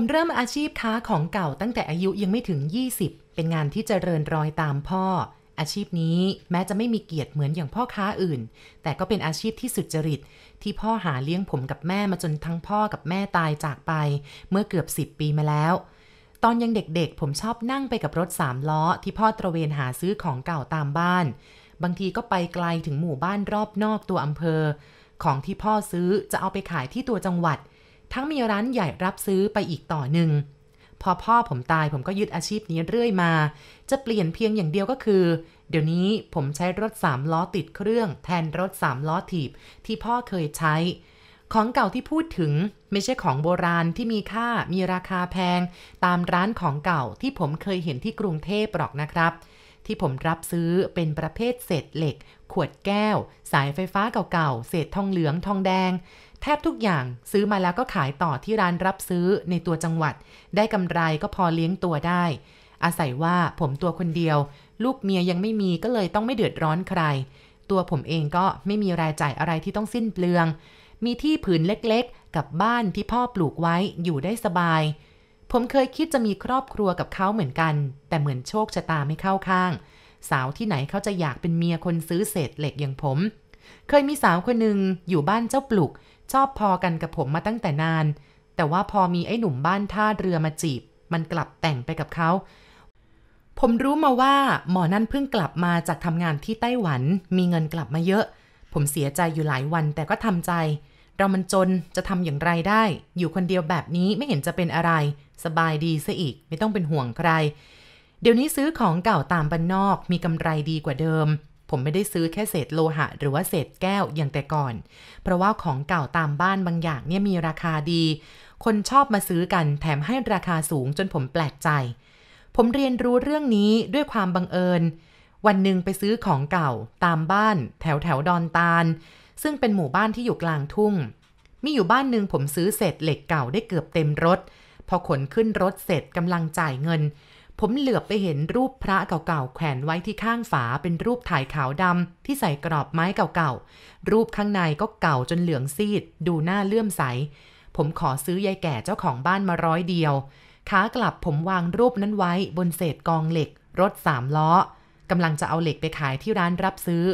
ผมเริ่มอาชีพค้าของเก่าตั้งแต่อายุยังไม่ถึง20เป็นงานที่เจริญรอยตามพ่ออาชีพนี้แม้จะไม่มีเกียรติเหมือนอย่างพ่อค้าอื่นแต่ก็เป็นอาชีพที่สุจริตที่พ่อหาเลี้ยงผมกับแม่มาจนทั้งพ่อกับแม่ตายจากไปเมื่อเกือบ10ปีมาแล้วตอนยังเด็กๆผมชอบนั่งไปกับรถ3ล้อที่พ่อตระเวนหาซื้อของเก่าตามบ้านบางทีก็ไปไกลถึงหมู่บ้านรอบนอกตัวอำเภอของที่พ่อซื้อจะเอาไปขายที่ตัวจังหวัดทั้งมีร้านใหญ่รับซื้อไปอีกต่อหนึ่งพอพ่อผมตายผมก็ยึดอาชีพนี้เรื่อยมาจะเปลี่ยนเพียงอย่างเดียวก็คือเดี๋ยวนี้ผมใช้รถ3ล้อติดเครื่องแทนรถ3ล้อถีบที่พ่อเคยใช้ของเก่าที่พูดถึงไม่ใช่ของโบราณที่มีค่ามีราคาแพงตามร้านของเก่าที่ผมเคยเห็นที่กรุงเทพหรอกนะครับที่ผมรับซื้อเป็นประเภทเศษเหล็กขวดแก้วสายไฟฟ้าเก่าๆเศษทองเหลืองทองแดงแทบทุกอย่างซื้อมาแล้วก็ขายต่อที่ร้านรับซื้อในตัวจังหวัดได้กำไรก็พอเลี้ยงตัวได้อาศัยว่าผมตัวคนเดียวลูกเมียยังไม่มีก็เลยต้องไม่เดือดร้อนใครตัวผมเองก็ไม่มีรายจ่ายอะไรที่ต้องสิ้นเปลืองมีที่ผืนเล็กๆกับบ้านที่พ่อปลูกไว้อยู่ได้สบายผมเคยคิดจะมีครอบครัวกับเขาเหมือนกันแต่เหมือนโชคชะตาไม่เข้าข้างสาวที่ไหนเขาจะอยากเป็นเมียคนซื้อเศษเหล็กอย่างผมเคยมีสาวคนหนึ่งอยู่บ้านเจ้าปลุกชอบพอกันกับผมมาตั้งแต่นานแต่ว่าพอมีไอ้หนุ่มบ้านท่าเรือมาจีบมันกลับแต่งไปกับเขาผมรู้มาว่าหมอนั่นเพิ่งกลับมาจากทำงานที่ไต้หวันมีเงินกลับมาเยอะผมเสียใจอยู่หลายวันแต่ก็ทำใจเรามันจนจะทำอย่างไรได้อยู่คนเดียวแบบนี้ไม่เห็นจะเป็นอะไรสบายดีซะอีกไม่ต้องเป็นห่วงใครเดี๋ยวนี้ซื้อของเก่าตามบ้านนอกมีกำไรดีกว่าเดิมผมไม่ได้ซื้อแค่เศษโลหะหรือว่าเศษแก้วอย่างแต่ก่อนเพราะว่าของเก่าตามบ้านบางอย่างเนี่ยมีราคาดีคนชอบมาซื้อกันแถมให้ราคาสูงจนผมแปลกใจผมเรียนรู้เรื่องนี้ด้วยความบังเอิญวันหนึ่งไปซื้อของเก่าตามบ้านแถวแถวดอนตาลซึ่งเป็นหมู่บ้านที่อยู่กลางทุ่งมีอยู่บ้านหนึ่งผมซื้อเศษเหล็กเก่าได้เกือบเต็มรถพอขนขึ้นรถเสร็จกำลังจ่ายเงินผมเหลือบไปเห็นรูปพระเก่าๆแขวนไว้ที่ข้างฝาเป็นรูปถ่ายขาวดำที่ใส่กรอบไม้เก่าๆรูปข้างในก็เก่าจนเหลืองซีดดูหน้าเลื่อมใสผมขอซื้อยายแก่เจ้าของบ้านมา100 เดียวขากลับผมวางรูปนั้นไว้บนเศษกองเหล็กรถ3ล้อกำลังจะเอาเหล็กไปขายที่ร้านรับซื้อ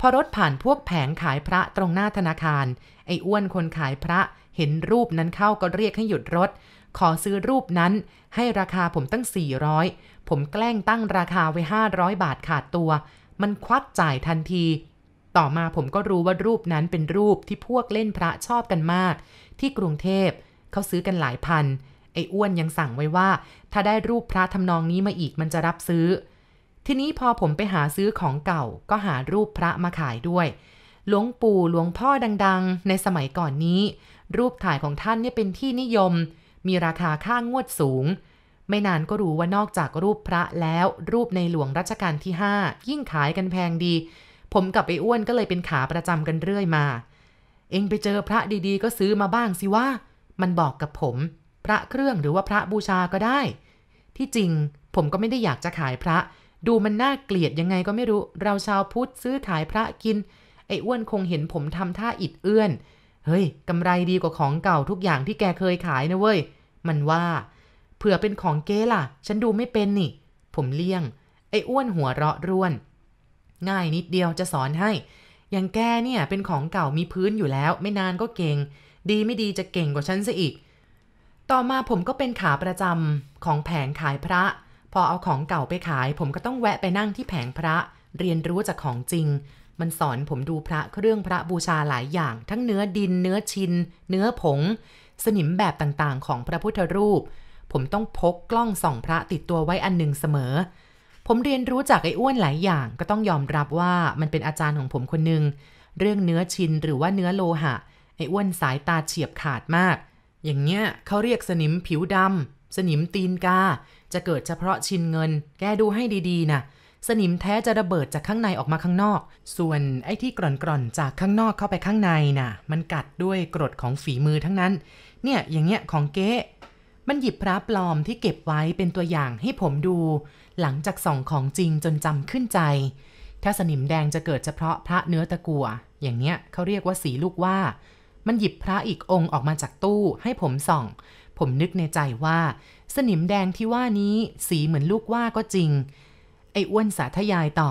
พอรถผ่านพวกแผงขายพระตรงหน้าธนาคารไอ้อ้วนคนขายพระเห็นรูปนั้นเข้าก็เรียกให้หยุดรถขอซื้อรูปนั้นให้ราคาผมตั้ง400ผมแกล้งตั้งราคาไว้500 บาทขาดตัวมันควักจ่ายทันทีต่อมาผมก็รู้ว่ารูปนั้นเป็นรูปที่พวกเล่นพระชอบกันมากที่กรุงเทพเขาซื้อกันหลายพันไอ้อ้วนยังสั่งไว้ว่าถ้าได้รูปพระทำนองนี้มาอีกมันจะรับซื้อทีนี้พอผมไปหาซื้อของเก่าก็หารูปพระมาขายด้วยหลวงปู่หลวงพ่อดังๆในสมัยก่อนนี้รูปถ่ายของท่านเนี่ยเป็นที่นิยมมีราคาค่างวดสูงไม่นานก็รู้ว่านอกจากรูปพระแล้วรูปในหลวงรัชกาลที่5ยิ่งขายกันแพงดีผมกับไอ้อ้วนก็เลยเป็นขาประจำกันเรื่อยมาเองไปเจอพระดีๆก็ซื้อมาบ้างสิว่ามันบอกกับผมพระเครื่องหรือว่าพระบูชาก็ได้ที่จริงผมก็ไม่ได้อยากจะขายพระดูมันน่าเกลียดยังไงก็ไม่รู้เราชาวพุทธซื้อขายพระกินไอ้อ้วนคงเห็นผมทำท่าอิดเอื้อนเฮ้ยกำไรดีกว่าของเก่าทุกอย่างที่แกเคยขายนะเว้ยมันว่าเผื่อเป็นของเก๊ล่ะฉันดูไม่เป็นนี่ผมเลี่ยงไอ้อ้วนหัวเราะร่วนง่ายนิดเดียวจะสอนให้อย่างแกเนี่ยเป็นของเก่ามีพื้นอยู่แล้วไม่นานก็เก่งดีไม่ดีจะเก่งกว่าฉันซะอีกต่อมาผมก็เป็นขาประจำของแผงขายพระพอเอาของเก่าไปขายผมก็ต้องแวะไปนั่งที่แผงพระเรียนรู้จากของจริงมันสอนผมดูพระเครื่องพระบูชาหลายอย่างทั้งเนื้อดินเนื้อชินเนื้อผงสนิมแบบต่างๆของพระพุทธรูปผมต้องพกกล้องส่องพระติดตัวไว้อันหนึ่งเสมอผมเรียนรู้จากไอ้อ้วนหลายอย่างก็ต้องยอมรับว่ามันเป็นอาจารย์ของผมคนหนึ่งเรื่องเนื้อชินหรือว่าเนื้อโลหะไอ้อ้วนสายตาเฉียบขาดมากอย่างเงี้ยเขาเรียกสนิมผิวดำสนิมตีนกาจะเกิดเฉพาะชินเงินแกดูให้ดีๆนะสนิมแท้จะระเบิดจากข้างในออกมาข้างนอกส่วนไอ้ที่กร่อนๆจากข้างนอกเข้าไปข้างในน่ะมันกัดด้วยกรดของฝีมือทั้งนั้นเนี่ยอย่างเงี้ยของเก๊มันหยิบพระปลอมที่เก็บไว้เป็นตัวอย่างให้ผมดูหลังจากส่องของจริงจนจำขึ้นใจถ้าสนิมแดงจะเกิดเฉพาะพระเนื้อตะกั่วอย่างเนี้ยเขาเรียกว่าสีลูกว่ามันหยิบพระอีกองค์ออกมาจากตู้ให้ผมส่อง ผมนึกในใจว่าสนิมแดงที่ว่านี้สีเหมือนลูกว่าก็จริงไอ้อ้วนสาธยายต่อ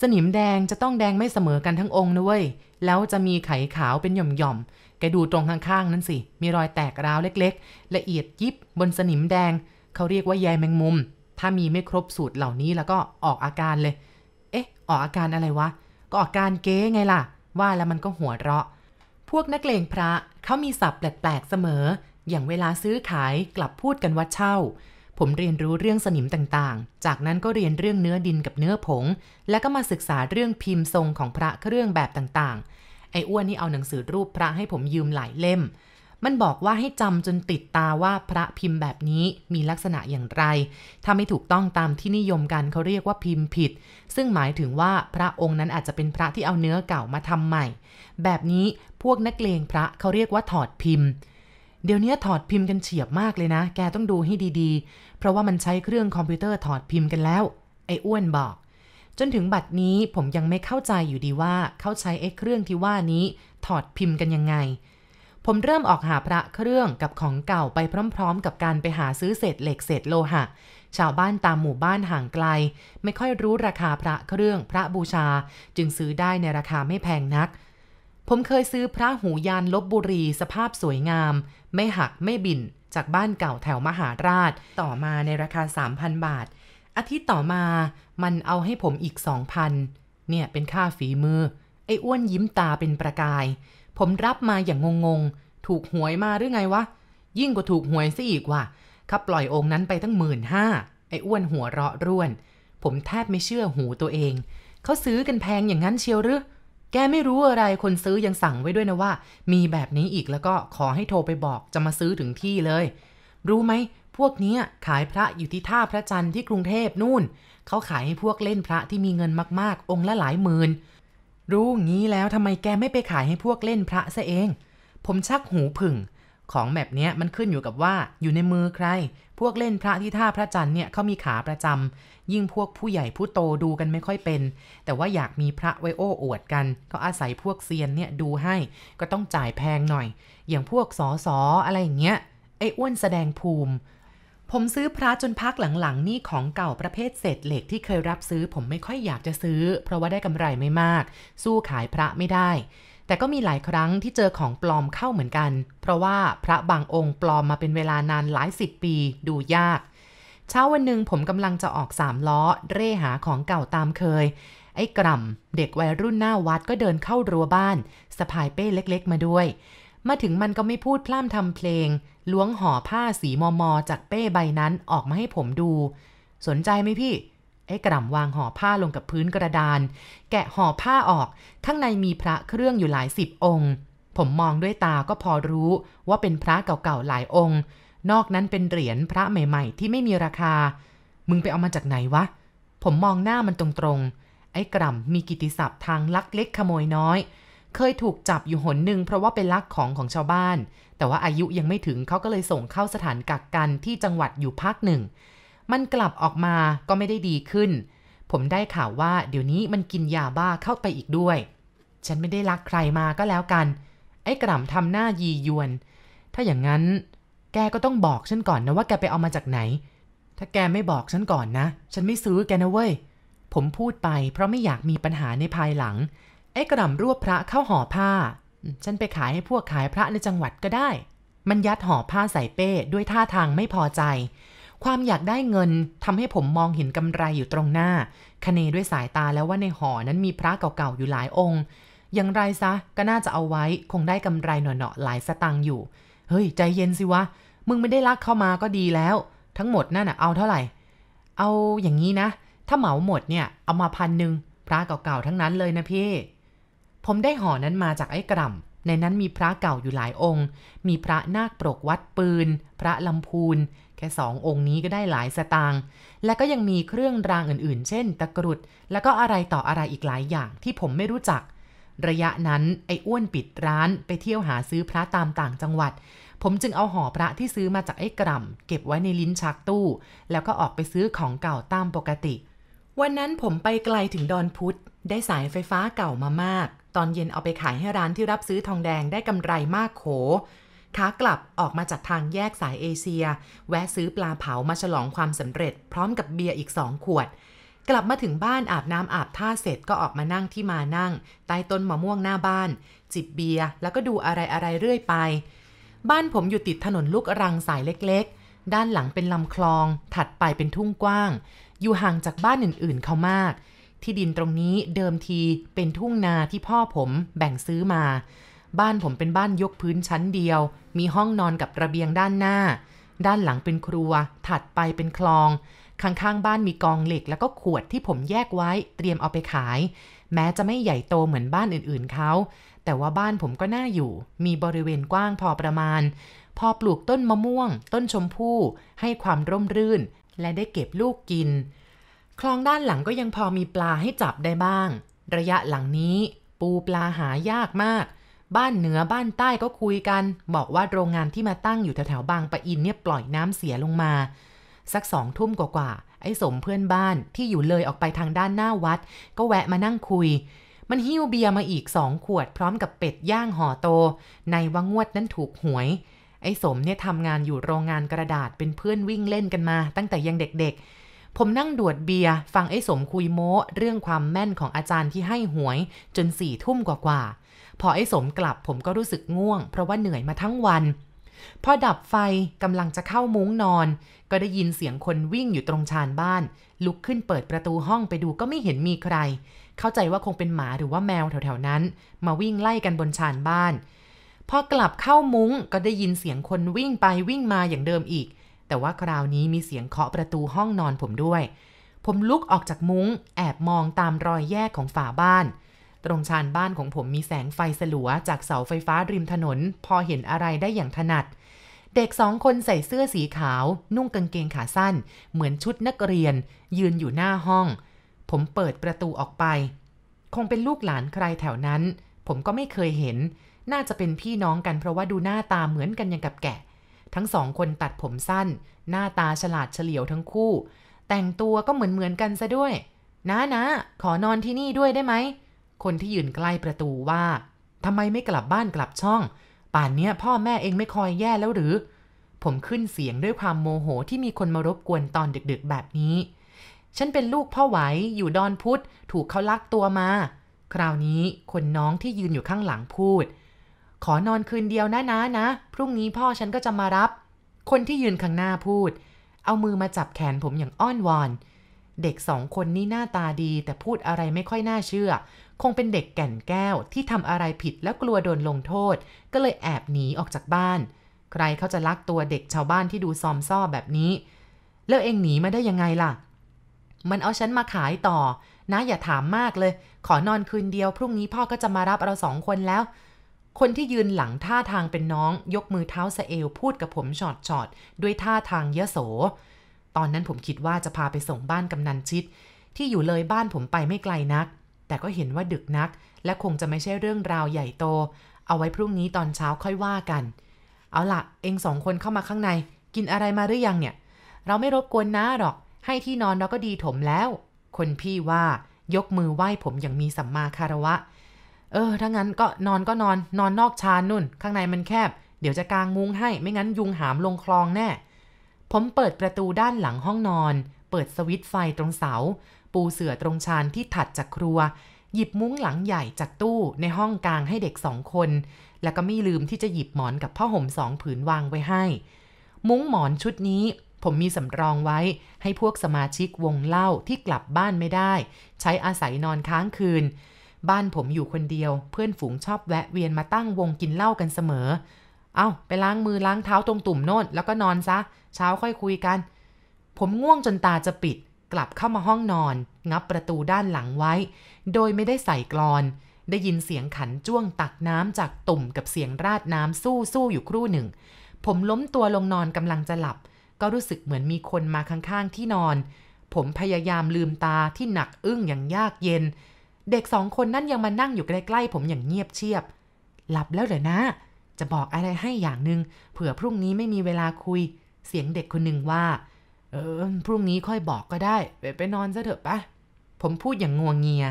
สนิมแดงจะต้องแดงไม่เสมอกันทั้งองค์นะเว้ยแล้วจะมีไขขาวเป็นหย่อมๆแกดูตรงข้างๆนั่นสิมีรอยแตกร้าวเล็กๆละเอียดยิบบนสนิมแดงเขาเรียกว่าแยแมงมุมถ้ามีไม่ครบสูตรเหล่านี้แล้วก็ออกอาการเลยเอ๊ะออกอาการอะไรวะก็อาการเก๊ไงล่ะว่าแล้วมันก็หัวเราะพวกนักเลงพระเขามีศัพท์แปลกๆเสมออย่างเวลาซื้อขายกลับพูดกันว่าเช่าผมเรียนรู้เรื่องสนิมต่างๆจากนั้นก็เรียนเรื่องเนื้อดินกับเนื้อผงแล้วก็มาศึกษาเรื่องพิมพ์ทรงของพระเครื่องแบบต่างๆไอ้อ้วนนี่เอาหนังสือรูปพระให้ผมยืมหลายเล่มมันบอกว่าให้จำจนติดตาว่าพระพิมพ์แบบนี้มีลักษณะอย่างไรถ้าไม่ถูกต้องตามที่นิยมกันเขาเรียกว่าพิมพ์ผิดซึ่งหมายถึงว่าพระองค์นั้นอาจจะเป็นพระที่เอาเนื้อเก่ามาทำใหม่แบบนี้พวกนักเลงพระเขาเรียกว่าถอดพิมพ์เดี๋ยวนี้ถอดพิมพ์กันเฉียบมากเลยนะแกต้องดูให้ดีๆเพราะว่ามันใช้เครื่องคอมพิวเตอร์ถอดพิมพ์กันแล้วไอ้อ้วนบอกจนถึงบัดนี้ผมยังไม่เข้าใจอยู่ดีว่าเขาใช้ไอ้เครื่องที่ว่านี้ถอดพิมพ์กันยังไงผมเริ่มออกหาพระเครื่องกับของเก่าไปพร้อมๆกับการไปหาซื้อเศษเหล็กเศษโลหะชาวบ้านตามหมู่บ้านห่างไกลไม่ค่อยรู้ราคาพระเครื่องพระบูชาจึงซื้อได้ในราคาไม่แพงนักผมเคยซื้อพระหูยานลพบุรีสภาพสวยงามไม่หักไม่บิ่นจากบ้านเก่าแถวมหาราชต่อมาในราคา 3,000 บาทอาทิตย์ต่อมามันเอาให้ผมอีก 2,000 เนี่ยเป็นค่าฝีมือไอ้อ้วนยิ้มตาเป็นประกายผมรับมาอย่างงงๆถูกหวยมาหรือไงวะยิ่งกว่าถูกหวยซะอีกว่ะข้าปล่อยองค์นั้นไปตั้ง 15,000 ไอ้อ้วนหัวเราะร่วนผมแทบไม่เชื่อหูตัวเองเขาซื้อกันแพงอย่างนั้นเชียวหรือแกไม่รู้อะไรคนซื้อยังสั่งไว้ด้วยนะว่ามีแบบนี้อีกแล้วก็ขอให้โทรไปบอกจะมาซื้อถึงที่เลยรู้ไหมพวกนี้ขายพระอยู่ที่ท่าพระจันทร์ที่กรุงเทพนู่นเขาขายให้พวกเล่นพระที่มีเงินมากๆองค์ละหลายหมื่นรู้งี้แล้วทำไมแกไม่ไปขายให้พวกเล่นพระซะเองผมชักหูผึ่งของแบบนี้มันขึ้นอยู่กับว่าอยู่ในมือใครพวกเล่นพระที่ท่าพระจันทร์เนี่ยเขามีขาประจำยิ่งพวกผู้ใหญ่ผู้โตดูกันไม่ค่อยเป็นแต่ว่าอยากมีพระไว้โอ้อวดกันก็อาศัยพวกเซียนเนี่ยดูให้ก็ต้องจ่ายแพงหน่อยอย่างพวกสอสออะไรอย่างเงี้ยไอ้อ้วนแสดงภูมิผมซื้อพระจนพักหลังๆนี่ของเก่าประเภทเศษเหล็กที่เคยรับซื้อผมไม่ค่อยอยากจะซื้อเพราะว่าได้กำไรไม่มากสู้ขายพระไม่ได้แต่ก็มีหลายครั้งที่เจอของปลอมเข้าเหมือนกันเพราะว่าพระบางองค์ปลอมมาเป็นเวลานานหลายสิบปีดูยากเช้าวันหนึ่งผมกำลังจะออก3ล้อเร่หาของเก่าตามเคยไอ้กล่ำเด็กวัยรุ่นหน้าวัดก็เดินเข้ารั้วบ้านสะพายเป้เล็กๆมาด้วยมาถึงมันก็ไม่พูดพล่ำทำเพลงล้วงห่อผ้าสีมมจากเป้ใบนั้นออกมาให้ผมดูสนใจไหมพี่ไอ้กล่ำวางห่อผ้าลงกับพื้นกระดานแกะห่อผ้าออกข้างในมีพระเครื่องอยู่หลายสิบองค์ผมมองด้วยตาก็พอรู้ว่าเป็นพระเก่าๆหลายองค์นอกนั้นเป็นเหรียญพระใหม่ๆที่ไม่มีราคามึงไปเอามาจากไหนวะผมมองหน้ามันตรงๆไอ้กล่ำมีกิตติศัพท์ทางลักเล็กขโมยน้อยเคยถูกจับอยู่หนหนึ่งเพราะว่าเป็นลักของชาวบ้านแต่ว่าอายุยังไม่ถึงเขาก็เลยส่งเข้าสถานกักกันที่จังหวัดอยู่พักหนึ่งมันกลับออกมาก็ไม่ได้ดีขึ้นผมได้ข่าวว่าเดี๋ยวนี้มันกินยาบ้าเข้าไปอีกด้วยฉันไม่ได้ลักใครมาก็แล้วกันไอ้กล่ำทำหน้ายียวนถ้าอย่างนั้นแกก็ต้องบอกฉันก่อนนะว่าแกไปเอามาจากไหนถ้าแกไม่บอกฉันก่อนนะฉันไม่ซื้อแกนะเว้ยผมพูดไปเพราะไม่อยากมีปัญหาในภายหลังไอ้กล่ำรวบพระเข้าห่อผ้าฉันไปขายให้พวกขายพระในจังหวัดก็ได้มันยัดห่อผ้าใส่เป้ด้วยท่าทางไม่พอใจความอยากได้เงินทำให้ผมมองเห็นกำไรอยู่ตรงหน้าคเนด้วยสายตาแล้วว่าในห่อนั้นมีพระเก่าๆอยู่หลายองค์อย่างไรซะก็น่าจะเอาไว้คงได้กำไรหน่อๆหลายสตังค์อยู่เฮ้ยใจเย็นสิวะมึงไม่ได้ลักเข้ามาก็ดีแล้วทั้งหมดนั่นน่ะเอาเท่าไหร่เอาอย่างนี้นะถ้าเหมาหมดเนี่ยเอามา 1,000 พระเก่าๆทั้งนั้นเลยนะพี่ผมได้ห่อนั้นมาจากไอ้กล่ำในนั้นมีพระเก่าอยู่หลายองค์มีพระนาคปรกวัดปืนพระลำพูนแค่2องค์นี้ก็ได้หลายสตางค์และก็ยังมีเครื่องรางอื่นๆเช่นตะกรุดแล้วก็อะไรต่ออะไรอีกหลายอย่างที่ผมไม่รู้จักระยะนั้นไอ้อ้วนปิดร้านไปเที่ยวหาซื้อพระตามต่างจังหวัดผมจึงเอาห่อพระที่ซื้อมาจากไอ้กล่ำเก็บไว้ในลิ้นชักตู้แล้วก็ออกไปซื้อของเก่าตามปกติวันนั้นผมไปไกลถึงดอนพุธได้สายไฟฟ้าเก่ามามากตอนเย็นเอาไปขายให้ร้านที่รับซื้อทองแดงได้กำไรมากโข ขากลับออกมาจากทางแยกสายเอเชียแวะซื้อปลาเผามาฉลองความสำเร็จพร้อมกับเบียร์อีก2 ขวดกลับมาถึงบ้านอาบน้ำอาบท่าเสร็จก็ออกมานั่งที่มานั่งใต้ต้นมะม่วงหน้าบ้านจิบเบียร์แล้วก็ดูอะไรเรื่อยไปบ้านผมอยู่ติดถนนลูกรังสายเล็กๆด้านหลังเป็นลำคลองถัดไปเป็นทุ่งกว้างอยู่ห่างจากบ้านอื่นๆเขามากที่ดินตรงนี้เดิมทีเป็นทุ่งนาที่พ่อผมแบ่งซื้อมาบ้านผมเป็นบ้านยกพื้นชั้นเดียวมีห้องนอนกับระเบียงด้านหน้าด้านหลังเป็นครัวถัดไปเป็นคลองข้างๆบ้านมีกองเหล็กแล้วก็ขวดที่ผมแยกไว้เตรียมเอาไปขายแม้จะไม่ใหญ่โตเหมือนบ้านอื่นๆเขาแต่ว่าบ้านผมก็น่าอยู่มีบริเวณกว้างพอประมาณพอปลูกต้นมะม่วงต้นชมพู่ให้ความร่มรื่นและได้เก็บลูกกินคลองด้านหลังก็ยังพอมีปลาให้จับได้บ้างระยะหลังนี้ปูปลาหายากมากบ้านเหนือบ้านใต้ก็คุยกันบอกว่าโรงงานที่มาตั้งอยู่แถวๆบางปะอินเนี่ยปล่อยน้ำเสียลงมาสัก20:00 กว่าๆไอ้สมเพื่อนบ้านที่อยู่เลยออกไปทางด้านหน้าวัดก็แวะมานั่งคุยมันหิ้วเบียร์มาอีก2 ขวดพร้อมกับเป็ดย่างห่อโตในว่างวดนั้นถูกหวยไอ้สมเนี่ยทำงานอยู่โรงงานกระดาษเป็นเพื่อนวิ่งเล่นกันมาตั้งแต่ยังเด็กๆผมนั่งดวดเบียร์ฟังไอ้สมคุยโม้เรื่องความแม่นของอาจารย์ที่ให้หวยจน4 ทุ่มกว่าๆพอไอ้สมกลับผมก็รู้สึกง่วงเพราะว่าเหนื่อยมาทั้งวันพอดับไฟกำลังจะเข้ามุ้งนอนก็ได้ยินเสียงคนวิ่งอยู่ตรงชานบ้านลุกขึ้นเปิดประตูห้องไปดูก็ไม่เห็นมีใครเข้าใจว่าคงเป็นหมาหรือว่าแมวแถวๆนั้นมาวิ่งไล่กันบนชานบ้านพอกลับเข้ามุ้งก็ได้ยินเสียงคนวิ่งไปวิ่งมาอย่างเดิมอีกแต่ว่าคราวนี้มีเสียงเคาะประตูห้องนอนผมด้วยผมลุกออกจากมุ้งแอบมองตามรอยแยกของฝาบ้านตรงชานบ้านของผมมีแสงไฟสลัวจากเสาไฟฟ้าริมถนนพอเห็นอะไรได้อย่างถนัดเด็ก2 คนใส่เสื้อสีขาวนุ่งกางเกงขาสั้นเหมือนชุดนักเรียนยืนอยู่หน้าห้องผมเปิดประตูออกไปคงเป็นลูกหลานใครแถวนั้นผมก็ไม่เคยเห็นน่าจะเป็นพี่น้องกันเพราะว่าดูหน้าตาเหมือนกันอย่างกับแกะทั้ง2 คนตัดผมสั้นหน้าตาฉลาดเฉลียวทั้งคู่แต่งตัวก็เหมือนกันซะด้วยนะขอนอนที่นี่ด้วยได้ไหมคนที่ยืนใกล้ประตูว่าทำไมไม่กลับบ้านกลับช่องป่านนี้พ่อแม่เองไม่คอยแย่แล้วหรือผมขึ้นเสียงด้วยความโมโหที่มีคนมารบกวนตอนดึกๆแบบนี้ฉันเป็นลูกพ่อไหวอยู่ดอนพุธถูกเขาลักตัวมาคราวนี้คนน้องที่ยืนอยู่ข้างหลังพูดขอนอนคืนเดียวนะนะพรุ่งนี้พ่อฉันก็จะมารับคนที่ยืนข้างหน้าพูดเอามือมาจับแขนผมอย่างอ้อนวอนเด็ก2 คนนี่หน้าตาดีแต่พูดอะไรไม่ค่อยน่าเชื่อคงเป็นเด็กแก่นแก้วที่ทำอะไรผิดแล้วกลัวโดนลงโทษก็เลยแอบหนีออกจากบ้านใครเขาจะลักตัวเด็กชาวบ้านที่ดูซอมซ่อแบบนี้แล้วเองหนีมาได้ยังไงล่ะมันเอาฉันมาขายต่อนะอย่าถามมากเลยขอนอนคืนเดียวพรุ่งนี้พ่อก็จะมารับเรา2 คนแล้วคนที่ยืนหลังท่าทางเป็นน้องยกมือเท้าสะเอวพูดกับผมชอดด้วยท่าทางยโสตอนนั้นผมคิดว่าจะพาไปส่งบ้านกำนันชิดที่อยู่เลยบ้านผมไปไม่ไกลนักแต่ก็เห็นว่าดึกนักและคงจะไม่ใช่เรื่องราวใหญ่โตเอาไว้พรุ่งนี้ตอนเช้าค่อยว่ากันเอาล่ะเอง2 คนเข้ามาข้างในกินอะไรมาหรือยังเนี่ยเราไม่รบกวนนะหรอกให้ที่นอนเราก็ดีถมแล้วคนพี่ว่ายกมือไหว้ผมอย่างมีสัมมาคารวะถ้างั้นก็นอนนอกชานนู่นข้างในมันแคบเดี๋ยวจะกางมุ้งให้ไม่งั้นยุงหามลงคลองแน่ผมเปิดประตูด้านหลังห้องนอนเปิดสวิตช์ไฟตรงเสาปูเสื่อตรงชานที่ถัดจากครัวหยิบมุ้งหลังใหญ่จากตู้ในห้องกลางให้เด็ก2 คนแล้วก็ไม่ลืมที่จะหยิบหมอนกับผ้าห่ม2 ผืนวางไว้ให้มุ้งหมอนชุดนี้ผมมีสำรองไว้ให้พวกสมาชิกวงเล่าที่กลับบ้านไม่ได้ใช้อาศัยนอนค้างคืนบ้านผมอยู่คนเดียวเพื่อนฝูงชอบแวะเวียนมาตั้งวงกินเหล้ากันเสมอเอาไปล้างมือล้างเท้าตรงตุ่มโน่นแล้วก็นอนซะเช้าค่อยคุยกันผมง่วงจนตาจะปิดกลับเข้ามาห้องนอนงับประตูด้านหลังไว้โดยไม่ได้ใส่กลอนได้ยินเสียงขันจ้วงตักน้ำจากตุ่มกับเสียงราดน้ำสู้อยู่ครู่หนึ่งผมล้มตัวลงนอนกำลังจะหลับก็รู้สึกเหมือนมีคนมาข้างๆที่นอนผมพยายามลืมตาที่หนักอึ้งอย่างยากเย็นเด็ก2 คนนั่นยังมานั่งอยู่ใกล้ๆผมอย่างเงียบเชียบหลับแล้วเหรอนะจะบอกอะไรให้อย่างนึงเผื่อพรุ่งนี้ไม่มีเวลาคุยเสียงเด็กคนหนึ่งว่าพรุ่งนี้ค่อยบอกก็ได้ไปนอนซะเถอะปะผมพูดอย่างงัวเงีย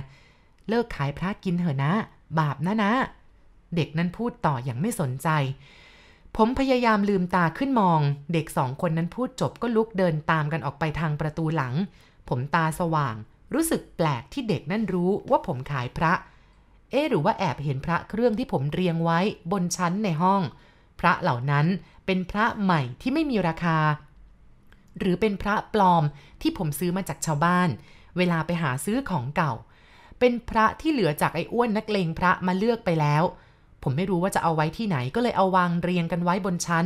เลิกขายพระกินเถอะนะบาปนะเด็กนั้นพูดต่ออย่างไม่สนใจ ผมพยายามลืมตาขึ้นมองเด็กสองคนนั้นพูดจบก็ลุกเดินตามกันออกไปทางประตูหลังผมตาสว่างรู้สึกแปลกที่เด็กนั่นรู้ว่าผมขายพระหรือว่าแอบเห็นพระเครื่องที่ผมเรียงไว้บนชั้นในห้องพระเหล่านั้นเป็นพระใหม่ที่ไม่มีราคาหรือเป็นพระปลอมที่ผมซื้อมาจากชาวบ้านเวลาไปหาซื้อของเก่าเป็นพระที่เหลือจากไอ้อ้วนนักเลงพระมาเลือกไปแล้วผมไม่รู้ว่าจะเอาไว้ที่ไหนก็เลยเอาวางเรียงกันไว้บนชั้น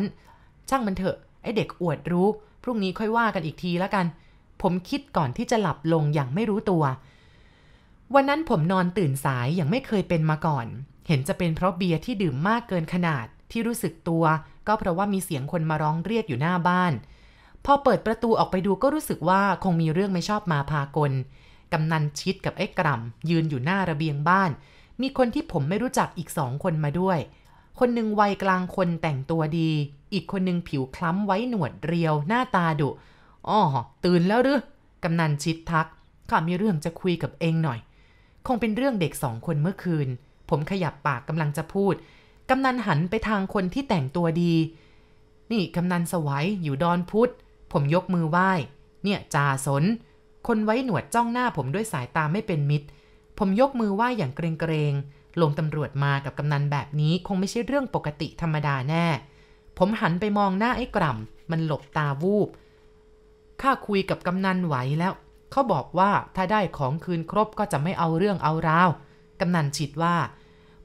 ช่างมันเถอะไอ้เด็กอวดรู้พรุ่งนี้ค่อยว่ากันอีกทีแล้วกันผมคิดก่อนที่จะหลับลงอย่างไม่รู้ตัววันนั้นผมนอนตื่นสายอย่างไม่เคยเป็นมาก่อนเห็นจะเป็นเพราะเบียร์ที่ดื่มมากเกินขนาดที่รู้สึกตัวก็เพราะว่ามีเสียงคนมาร้องเรียกอยู่หน้าบ้านพอเปิดประตูออกไปดูก็รู้สึกว่าคงมีเรื่องไม่ชอบมาพากลกำนันชิดกับไอ้กร่ำยืนอยู่หน้าระเบียงบ้านมีคนที่ผมไม่รู้จักอีกสองคนมาด้วยคนหนึ่งวัยกลางคนแต่งตัวดีอีกคนหนึ่งผิวคล้ำไว้หนวดเรียวหน้าตาดุอ้อตื่นแล้วหรือกำนันชิดทักข้ามีเรื่องจะคุยกับเองหน่อยคงเป็นเรื่องเด็กสองคนเมื่อคืนผมขยับปากกำลังจะพูดกำนันหันไปทางคนที่แต่งตัวดีนี่กำนันสวัยอยู่ดอนพุธผมยกมือไหว้เนี่ยจ่าสนคนไว้หนวดจ้องหน้าผมด้วยสายตาไม่เป็นมิตรผมยกมือไหว้อย่างเกรงๆลงตำรวจมากับกำนันแบบนี้คงไม่ใช่เรื่องปกติธรรมดาแน่ผมหันไปมองหน้าไอ้กร่ำมันหลบตาวูบข้าคุยกับกำนันไหวแล้วเขาบอกว่าถ้าได้ของคืนครบก็จะไม่เอาเรื่องเอาราวกำนันฉิดว่า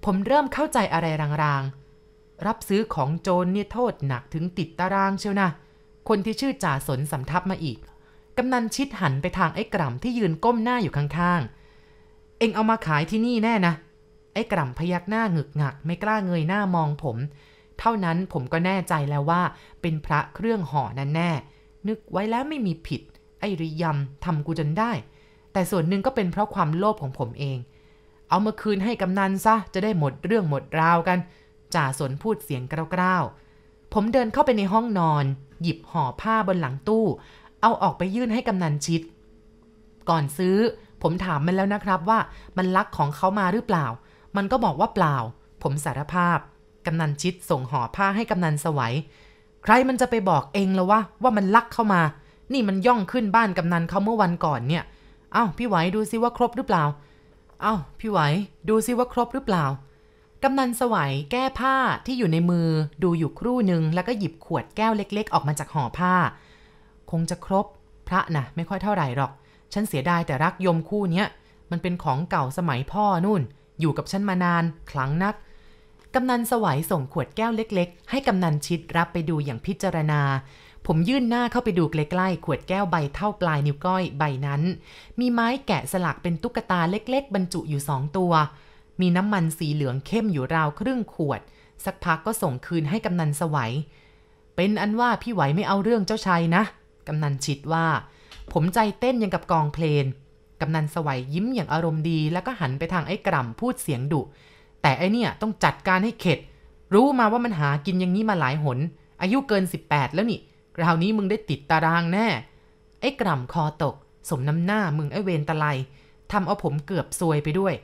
ผมเริ่มเข้าใจอะไรรางๆรับซื้อของโจรเนี่ยโทษหนักถึงติดตารางเชียวนะคนที่ชื่อจ่าสนสำทับมาอีกกำนันชิดหันไปทางไอ้กร่ำที่ยืนก้มหน้าอยู่ข้างๆเอ็งเอามาขายที่นี่แน่นะไอ้กร่ำพยักหน้าหงึกงักไม่กล้าเงยหน้ามองผมเท่านั้นผมก็แน่ใจแล้วว่าเป็นพระเครื่องห่อนั้นแน่นึกไว้แล้วไม่มีผิดไอ้ริยำทำกูจนได้แต่ส่วนหนึ่งก็เป็นเพราะความโลภของผมเองเอามาคืนให้กำนันซะจะได้หมดเรื่องหมดราวกันจ่าสนพูดเสียงกร้าวๆผมเดินเข้าไปในห้องนอนหยิบห่อผ้าบนหลังตู้เอาออกไปยื่นให้กำนันชิดก่อนซื้อผมถามมันแล้วนะครับว่ามันลักของเขามาหรือเปล่ามันก็บอกว่าเปล่าผมสารภาพกำนันชิดส่งห่อผ้าให้กำนันสวัยใครมันจะไปบอกเองแล้วว่ามันลักเข้ามานี่มันย่องขึ้นบ้านกำนันเขาเมื่อวันก่อนเนี่ยเอ้าพี่ไหวดูซิว่าครบหรือเปล่าเอ้าพี่ไหวดูซิว่าครบหรือเปล่ากำนันสวัยแก้ผ้าที่อยู่ในมือดูอยู่ครู่หนึ่งแล้วก็หยิบขวดแก้วเล็กๆออกมาจากห่อผ้าคงจะครบพระนะไม่ค่อยเท่าไหร่หรอกฉันเสียดายแต่รักยมคู่เนี้ยมันเป็นของเก่าสมัยพ่อนู่นอยู่กับฉันมานานขลังนักกำนันสวัยส่งขวดแก้วเล็กๆให้กำนันชิดรับไปดูอย่างพิจารณาผมยื่นหน้าเข้าไปดูใกล้ๆขวดแก้วใบเท่าปลายนิ้วก้อยใบนั้นมีไม้แกะสลักเป็นตุ๊กตาเล็กๆบรรจุอยู่สองตัวมีน้ำมันสีเหลืองเข้มอยู่ราวครึ่งขวดสักพักก็ส่งคืนให้กำนันสวัยเป็นอันว่าพี่ไหวไม่เอาเรื่องเจ้าชายนะกำนันชิดว่าผมใจเต้นยังกับกองเพลงกำนันสวัยยิ้มอย่างอารมณ์ดีแล้วก็หันไปทางไอ้กร่ำพูดเสียงดุแต่ไอเนี่ยต้องจัดการให้เข็ดรู้มาว่ามันหากินอย่างนี้มาหลายหนอายุเกิน18แล้วนี่คราวนี้มึงได้ติดตารางแน่ไอ้กร่ำคอตกสมน้ำหน้ามึงไอ้เวรตะไลทำเอาผมเกือบซวยไปด้วย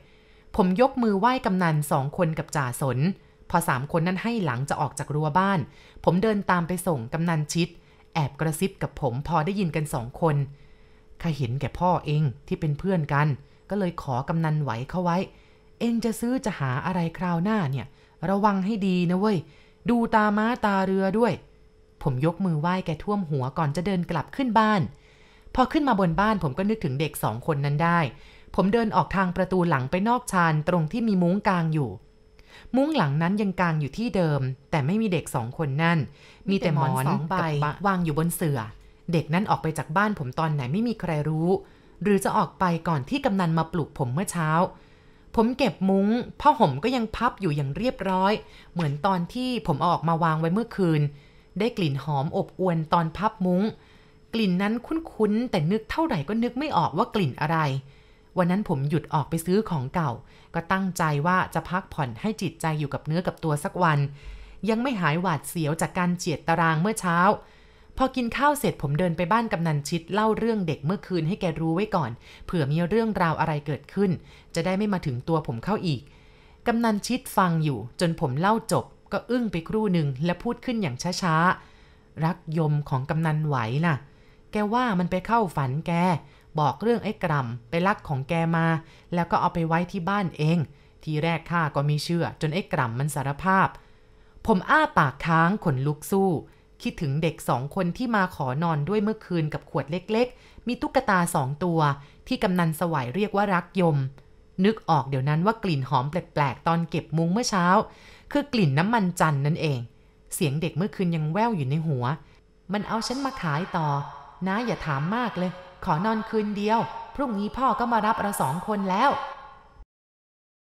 ผมยกมือไหว้กำนันสองคนกับจ่าสนพอสามคนนั้นให้หลังจะออกจากรั้วบ้านผมเดินตามไปส่งกำนันชิดแอบกระซิบกับผมพอได้ยินกันสองคนข้าเห็นแก่พ่อเองที่เป็นเพื่อนกันก็เลยขอกำนันไหวเข้าไว้เองจะซื้อจะหาอะไรคราวหน้าเนี่ยระวังให้ดีนะเว้ยดูตาม้าตาเรือด้วยผมยกมือไหว้แกท่วมหัวก่อนจะเดินกลับขึ้นบ้านพอขึ้นมาบนบ้านผมก็นึกถึงเด็กสองคนนั้นได้ผมเดินออกทางประตูหลังไปนอกชานตรงที่มีมุ้งกางอยู่มุ้งหลังนั้นยังกางอยู่ที่เดิมแต่ไม่มีเด็กสองคนนั่นมีแต่หมอนสองใบวางอยู่บนเสื่อเด็กนั้นออกไปจากบ้านผมตอนไหนไม่มีใครรู้หรือจะออกไปก่อนที่กำนันมาปลุกผมเมื่อเช้าผมเก็บมุ้งผ้าห่มก็ยังพับอยู่อย่างเรียบร้อยเหมือนตอนที่ผมเอาออกมาวางไว้เมื่อคืนได้กลิ่นหอมอบอวลตอนพับมุ้งกลิ่นนั้นคุ้นๆแต่นึกเท่าไหร่ก็นึกไม่ออกว่ากลิ่นอะไรวันนั้นผมหยุดออกไปซื้อของเก่าก็ตั้งใจว่าจะพักผ่อนให้จิตใจอยู่กับเนื้อกับตัวสักวันยังไม่หายหวาดเสียวจากการเจียดตารางเมื่อเช้าพอกินข้าวเสร็จผมเดินไปบ้านกำนันชิดเล่าเรื่องเด็กเมื่อคืนให้แกรู้ไว้ก่อนเผื่อมีเรื่องราวอะไรเกิดขึ้นจะได้ไม่มาถึงตัวผมเข้าอีกกำนันชิดฟังอยู่จนผมเล่าจบ ก็อึ้งไปครู่หนึ่งและพูดขึ้นอย่างช้าๆรักยมของกำนันไหวน่ะแกว่ามันไปเข้าฝันแกบอกเรื่องไอ้กล่ำไปลักของแกมาแล้วก็เอาไปไว้ที่บ้านเองทีแรกข้าก็ไม่เชื่อจนไอ้กล่ำมันสารภาพผมอ้าปากค้างขนลุกสู้คิดถึงเด็กสองคนที่มาขอนอนด้วยเมื่อคืนกับขวดเล็กๆมีตุ๊กตาสองตัวที่กำนันสวัยเรียกว่ารักยมนึกออกเดี๋ยวนั้นว่ากลิ่นหอมแปลกๆตอนเก็บมุ้งเมื่อเช้าคือกลิ่นน้ำมันจันนั่นเองเสียงเด็กเมื่อคืนยังแว่วอยู่ในหัวมันเอาฉันมาขายต่อนะอย่าถามมากเลยขอนอนคืนเดียวพรุ่งนี้พ่อก็มารับเราสองคนแล้ว